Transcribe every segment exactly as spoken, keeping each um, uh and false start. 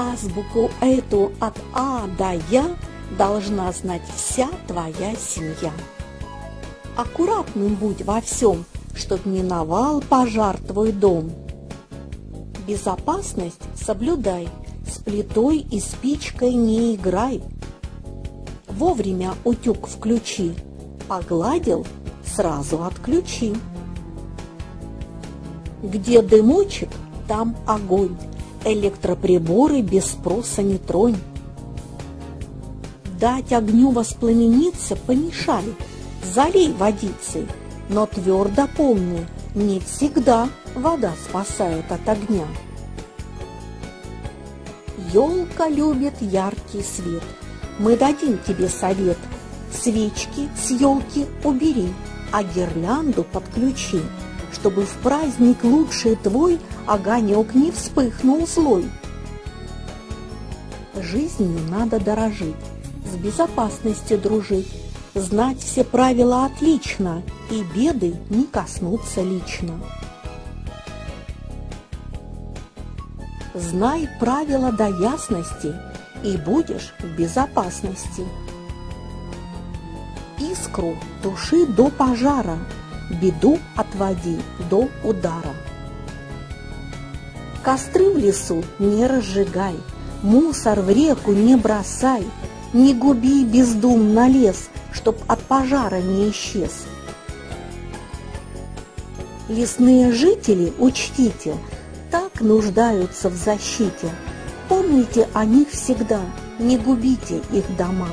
Азбуку эту от А до Я должна знать вся твоя семья. Аккуратным будь во всем, чтоб не миновал пожар твой дом. Безопасность соблюдай, с плитой и спичкой не играй. Вовремя утюг включи, погладил — сразу отключи. Где дымочек, там огонь, электроприборы без спроса не тронь. Дать огню воспламениться помешали, залей водицей, но твердо помни, не всегда вода спасает от огня. Елка любит яркий свет, мы дадим тебе совет: свечки с елки убери, а гирлянду подключи, чтобы в праздник лучший твой огонек не вспыхнул злой. Жизнью надо дорожить, с безопасностью дружить, знать все правила отлично, и беды не коснутся лично. Знай правила до ясности, и будешь в безопасности. Искру туши до пожара, беду отводи до удара. Костры в лесу не разжигай, мусор в реку не бросай, не губи бездумно лес, чтоб от пожара не исчез. Лесные жители, учтите, так нуждаются в защите. Помните о них всегда, не губите их дома.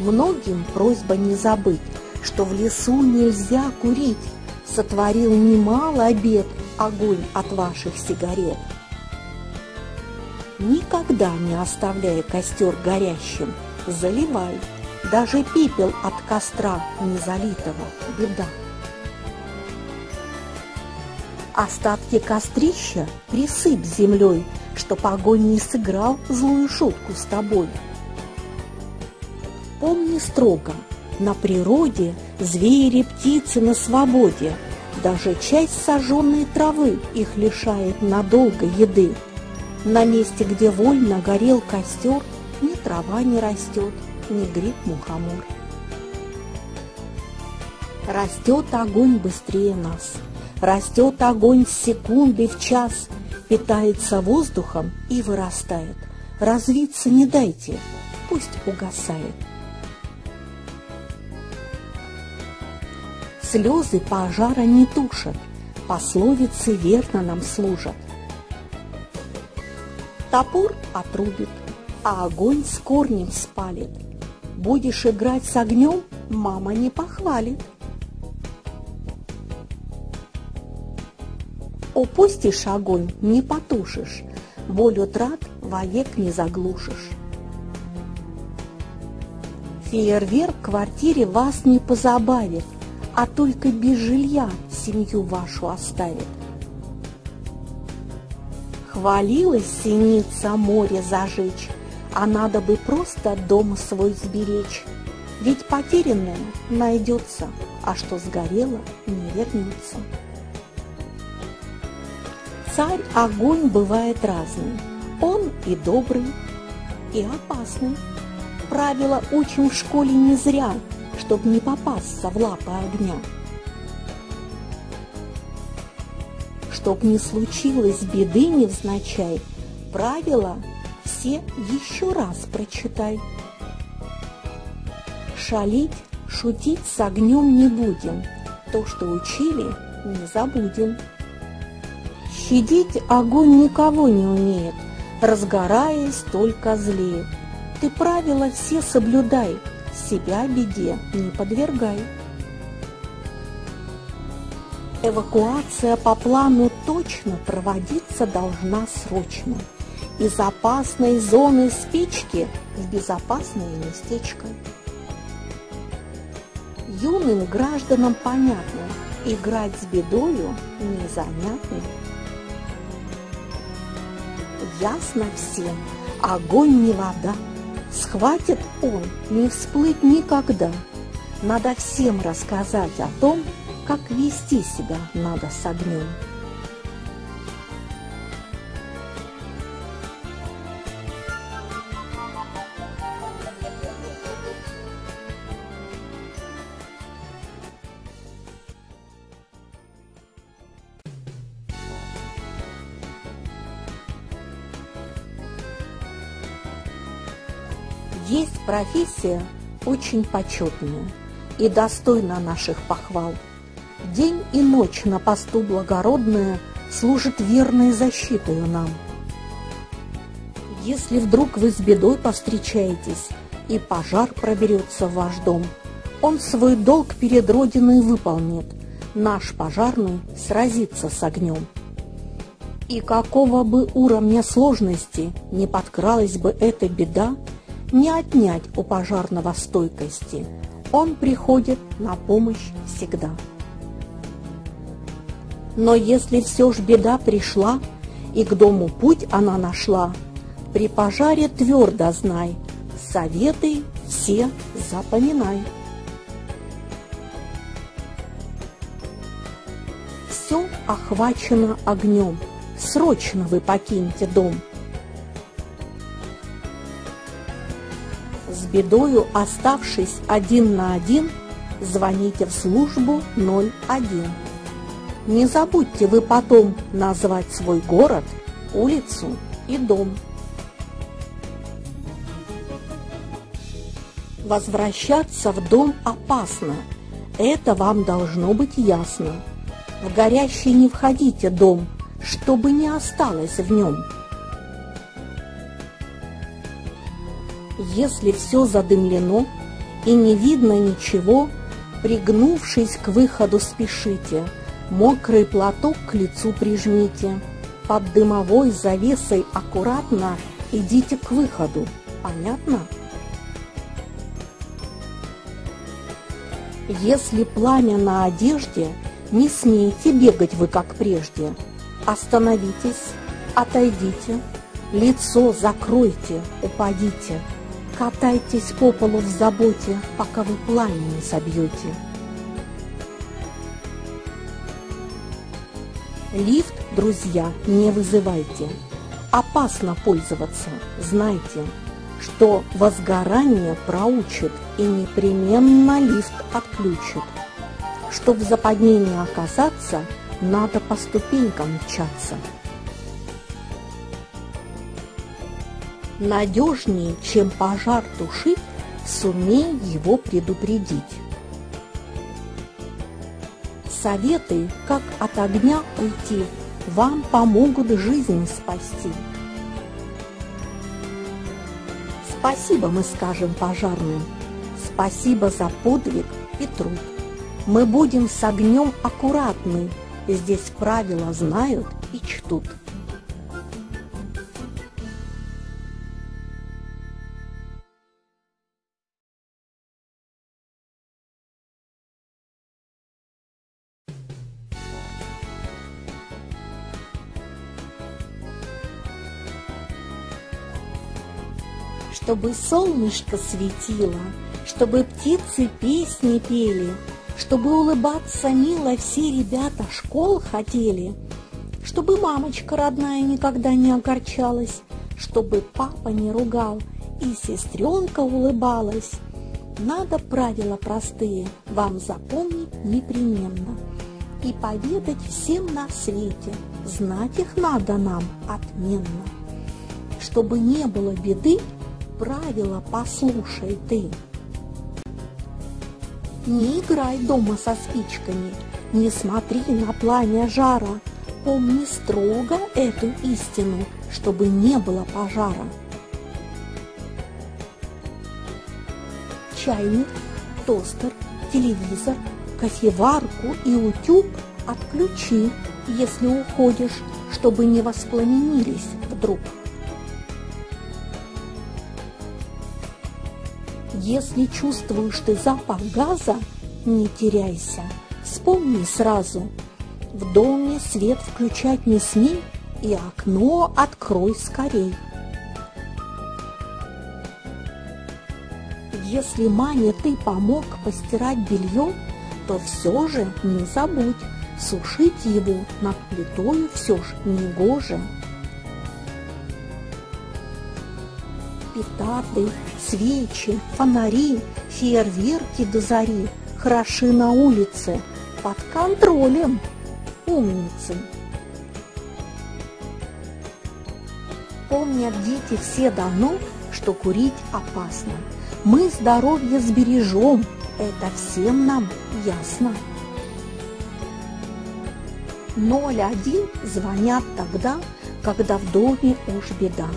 Многим просьба не забыть, что в лесу нельзя курить. Сотворил немало бед огонь от ваших сигарет. Никогда не оставляя костер горящим, заливай, даже пепел от костра незалитого — беда. Остатки кострища присыпь землей, чтоб огонь не сыграл злую шутку с тобой. Помни строго, на природе звери, птицы на свободе, даже часть сожженной травы их лишает надолго еды. На месте, где вольно горел костер, ни трава не растет, ни гриб-мухомор. Растет огонь быстрее нас, растет огонь с секунды в час, питается воздухом и вырастает. Развиться не дайте, пусть угасает. Слезы пожара не тушат, пословицы верно нам служат. Топор отрубит, а огонь с корнем спалит. Будешь играть с огнем, мама не похвалит. Упустишь огонь — не потушишь, боль утрат вовек не заглушишь. Фейерверк в квартире вас не позабавит, а только без жилья семью вашу оставит. Хвалилась синица море зажечь, а надо бы просто дом свой сберечь. Ведь потерянное найдется, а что сгорело, не вернется. Царь огонь бывает разный, он и добрый, и опасный. Правила учим в школе не зря, чтоб не попасться в лапы огня. Чтоб не случилось беды невзначай, правила все еще раз прочитай. Шалить, шутить с огнем не будем, то, что учили, не забудем. Щадить огонь никого не умеет, разгораясь, только злеет. Ты правила все соблюдай, себя беде не подвергай. Эвакуация по плану точно проводиться должна срочно. Из опасной зоны спички в безопасное местечко. Юным гражданам понятно, играть с бедою незанятно. Ясно всем, огонь не вода, схватит он, не всплыть никогда. Надо всем рассказать о том, как вести себя надо с огнем. Есть профессия очень почетная и достойна наших похвал. День и ночь на посту благородная служит верной защитою нам. Если вдруг вы с бедой повстречаетесь и пожар проберется в ваш дом, он свой долг перед Родиной выполнит, наш пожарный сразится с огнем. И какого бы уровня сложности не подкралась бы эта беда, не отнять у пожарного стойкости, он приходит на помощь всегда. Но если все ж беда пришла, и к дому путь она нашла, при пожаре твердо знай, советы все запоминай. Все охвачено огнем, срочно вы покиньте дом. С бедою оставшись один на один, звоните в службу ноль один. Не забудьте вы потом назвать свой город, улицу и дом. Возвращаться в дом опасно, это вам должно быть ясно. В горящий не входите дом, чтобы не осталось в нем. Если все задымлено и не видно ничего, пригнувшись к выходу спешите, мокрый платок к лицу прижмите, под дымовой завесой аккуратно идите к выходу, понятно? Если пламя на одежде, не смейте бегать вы как прежде, остановитесь, отойдите, лицо закройте, упадите. Катайтесь по полу в заботе, пока вы пламя не собьете. Лифт, друзья, не вызывайте. Опасно пользоваться. Знайте, что возгорание проучит и непременно лифт отключит. Чтоб в западнении оказаться, надо по ступенькам мчаться. Надежнее, чем пожар тушить, сумей его предупредить. Советы, как от огня уйти, вам помогут жизнь спасти. Спасибо мы скажем пожарным, спасибо за подвиг и труд. Мы будем с огнем аккуратны, здесь правила знают и чтут. Чтобы солнышко светило, чтобы птицы песни пели, чтобы улыбаться мило все ребята школ хотели, чтобы мамочка родная никогда не огорчалась, чтобы папа не ругал и сестренка улыбалась. Надо правила простые вам запомнить непременно и поведать всем на свете, знать их надо нам отменно. Чтобы не было беды, правила послушай ты. Не играй дома со спичками, не смотри на пламя жара, помни строго эту истину, чтобы не было пожара. Чайник, тостер, телевизор, кофеварку и утюг отключи, если уходишь, чтобы не воспламенились вдруг. Если чувствуешь ты запах газа, не теряйся, вспомни сразу. В доме свет включать не смей и окно открой скорей. Если маме ты помог постирать белье, то все же не забудь, сушить его над плитою все же негоже. Петарды, свечи, фонари, фейерверки до зари хороши на улице, под контролем, умницы. Помнят дети все давно, что курить опасно. Мы здоровье сбережем, это всем нам ясно. ноль один звонят тогда, когда в доме уж беда.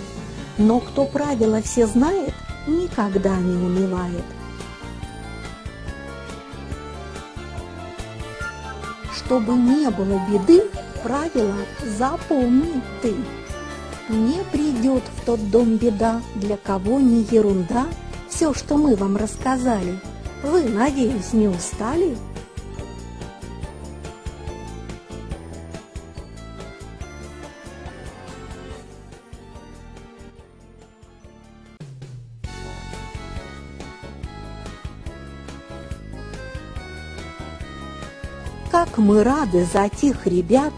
Но кто правила все знает, никогда не унывает. Чтобы не было беды, правило запомни ты. Не придет в тот дом беда, для кого не ерунда. Все, что мы вам рассказали, вы, надеюсь, не устали? Как мы рады за тех ребят,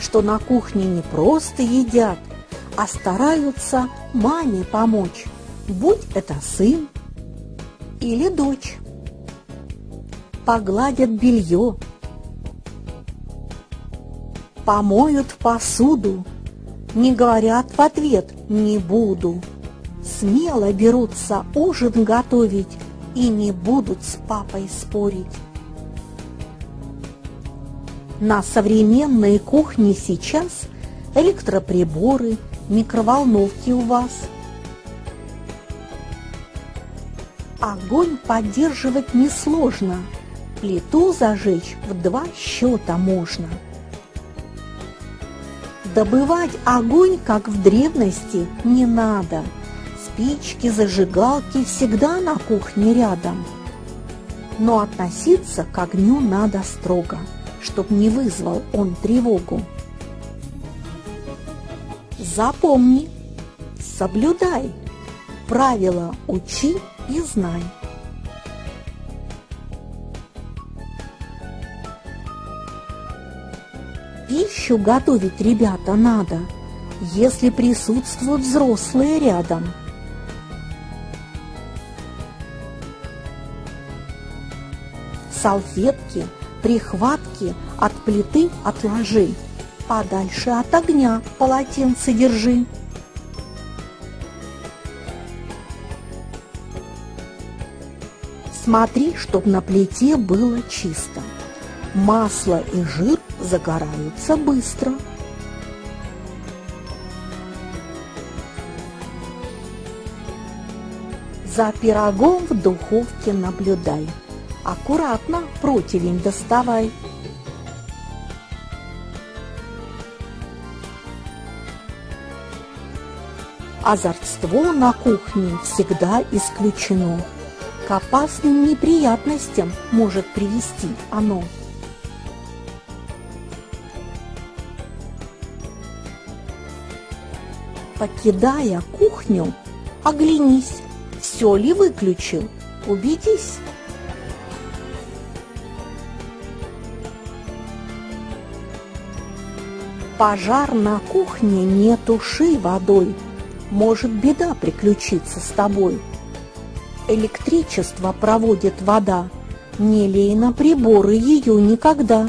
что на кухне не просто едят, а стараются маме помочь, будь это сын или дочь. Погладят белье, помоют посуду, не говорят в ответ «не буду». Смело берутся ужин готовить и не будут с папой спорить. На современной кухне сейчас электроприборы, микроволновки у вас. Огонь поддерживать несложно, плиту зажечь в два счета можно. Добывать огонь, как в древности, не надо. Спички, зажигалки всегда на кухне рядом. Но относиться к огню надо строго, чтоб не вызвал он тревогу. Запомни, соблюдай, правила учи и знай. Пищу готовить, ребята, надо, если присутствуют взрослые рядом. Салфетки, прихватки от плиты отложи, подальше от огня полотенце держи. Смотри, чтоб на плите было чисто. Масло и жир загораются быстро. За пирогом в духовке наблюдай. Аккуратно противень доставай. Озорство на кухне всегда исключено. К опасным неприятностям может привести оно. Покидая кухню, оглянись, все ли выключил, убедись. Пожар на кухне не туши водой, может беда приключиться с тобой. Электричество проводит вода, не лей на приборы ее никогда.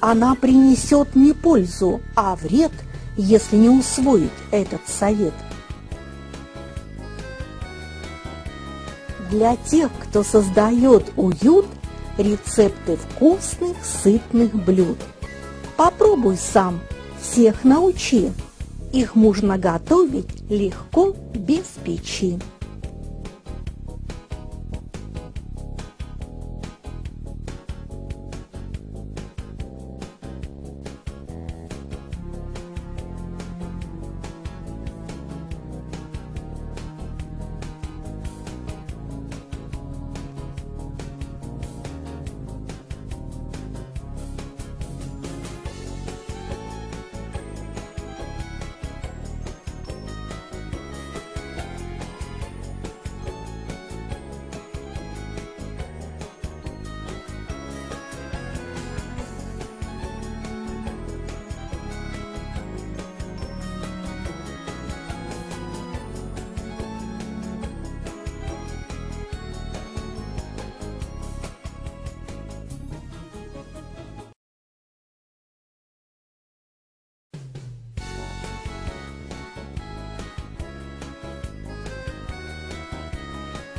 Она принесет не пользу, а вред, если не усвоить этот совет. Для тех, кто создает уют, рецепты вкусных, сытных блюд. Попробуй сам, всех научи, их можно готовить легко, без печи.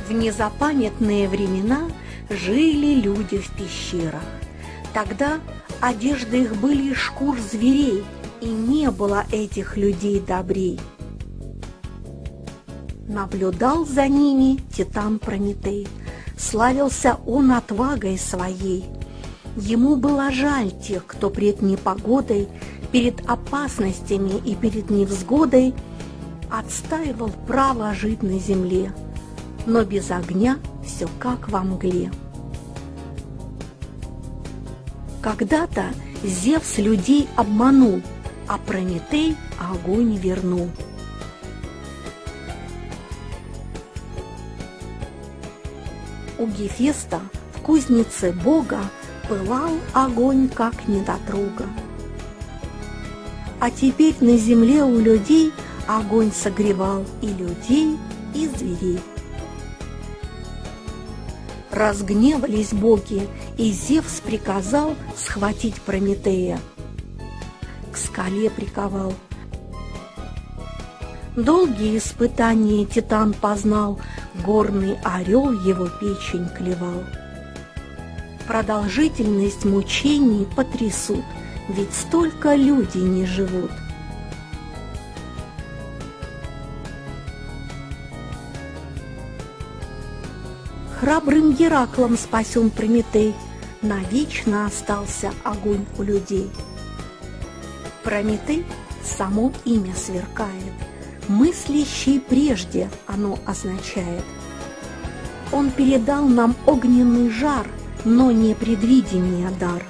В незапамятные времена жили люди в пещерах. Тогда одежды их были из шкур зверей, и не было этих людей добрей. Наблюдал за ними титан Прометей, славился он отвагой своей. Ему было жаль тех, кто пред непогодой, перед опасностями и перед невзгодой отстаивал право жить на земле, но без огня все как во мгле. Когда-то Зевс людей обманул, а Прометей огонь вернул. У Гефеста в кузнице бога пылал огонь, как недотруга. А теперь на земле у людей огонь согревал и людей, и зверей. Разгневались боги, и Зевс приказал схватить Прометея. К скале приковал. Долгие испытания титан познал, горный орел его печень клевал. Продолжительность мучений потрясут, ведь столько людей не живут. Храбрым Гераклом спасен Прометей, навечно остался огонь у людей. Прометей само имя сверкает, мыслящий прежде оно означает. Он передал нам огненный жар, но непредвиденный дар.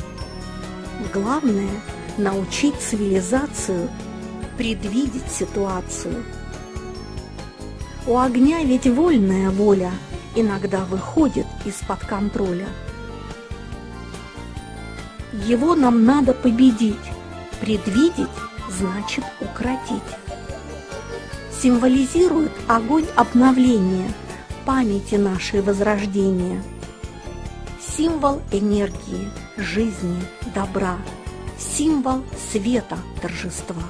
Главное – научить цивилизацию предвидеть ситуацию. У огня ведь вольная воля иногда выходит из-под контроля. Его нам надо победить, предвидеть значит укротить. Символизирует огонь обновления, памяти нашей возрождения. Символ энергии, жизни, добра, символ света, торжества.